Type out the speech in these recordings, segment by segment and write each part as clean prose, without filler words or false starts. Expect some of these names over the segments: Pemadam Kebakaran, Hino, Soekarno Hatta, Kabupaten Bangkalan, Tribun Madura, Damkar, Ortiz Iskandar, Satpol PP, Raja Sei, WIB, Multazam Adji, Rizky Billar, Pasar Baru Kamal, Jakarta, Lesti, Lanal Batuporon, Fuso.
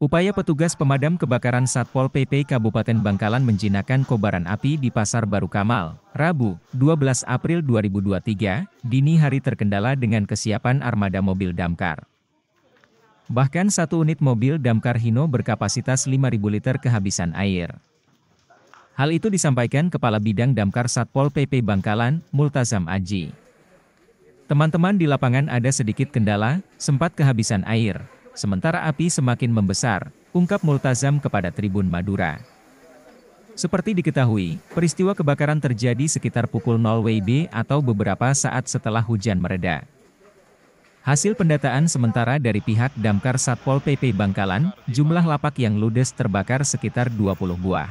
Upaya petugas pemadam kebakaran Satpol PP Kabupaten Bangkalan menjinakkan kobaran api di Pasar Baru Kamal, Rabu, 12 April 2023, dini hari terkendala dengan kesiapan armada mobil damkar. Bahkan satu unit mobil damkar Hino berkapasitas 5.000 liter kehabisan air. Hal itu disampaikan Kepala Bidang Damkar Satpol PP Bangkalan, Multazam Adji. Teman-teman di lapangan ada sedikit kendala, sempat kehabisan air. Sementara api semakin membesar, ungkap Multazam kepada Tribun Madura. Seperti diketahui, peristiwa kebakaran terjadi sekitar pukul 0 WIB atau beberapa saat setelah hujan mereda. Hasil pendataan sementara dari pihak Damkar Satpol PP Bangkalan, jumlah lapak yang ludes terbakar sekitar 20 buah.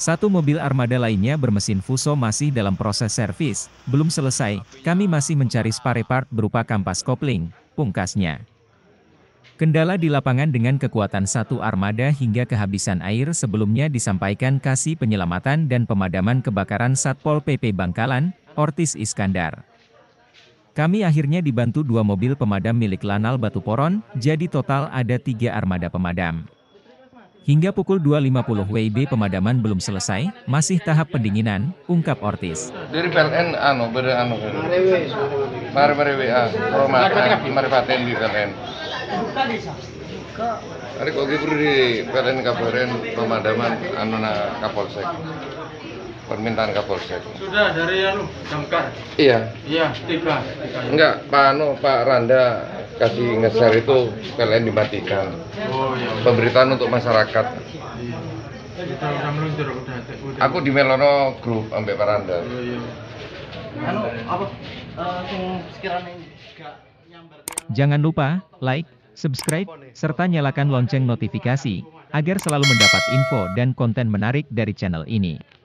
Satu mobil armada lainnya bermesin Fuso masih dalam proses servis, belum selesai, kami masih mencari spare part berupa kampas kopling, pungkasnya. Kendala di lapangan dengan kekuatan satu armada hingga kehabisan air sebelumnya disampaikan Kasih Penyelamatan dan Pemadaman Kebakaran Satpol PP Bangkalan, Ortiz Iskandar. Kami akhirnya dibantu dua mobil pemadam milik Lanal Batuporon, jadi total ada 3 armada pemadam. Hingga pukul 2.50 WIB pemadaman belum selesai, masih tahap pendinginan, ungkap Ortiz. Dari PLN, hari kok gitu di PLN Kabupaten pemadaman Kapolsek. Permintaan Kapolsek. Sudah dari Damkar. Iya. Iya, tiga. Enggak, Pak Randa kasih ngeser itu PLN dimatikan. Oh, iya. Pemberitaan untuk masyarakat. Iya. Aku di Melono grup ambek Pak Randa. Oh, iya. Jangan lupa like, subscribe, serta nyalakan lonceng notifikasi, agar selalu mendapat info dan konten menarik dari channel ini.